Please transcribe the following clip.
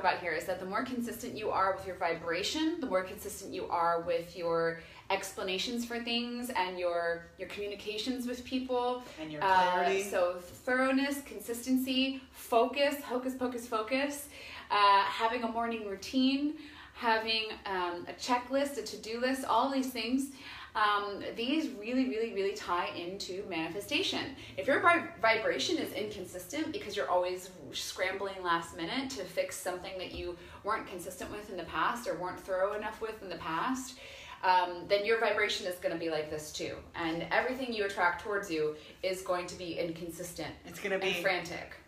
About here is that the more consistent you are with your vibration, the more consistent you are with your explanations for things and your communications with people and your clarity. So thoroughness, consistency, focus, hocus pocus focus, having a morning routine, having a checklist, a to-do list, all these things. These really tie into manifestation. If your vibration is inconsistent because you're always scrambling last minute to fix something that you weren't consistent with in the past or weren't thorough enough with in the past, then your vibration is going to be like this too. And everything you attract towards you is going to be inconsistent. It's going to be frantic.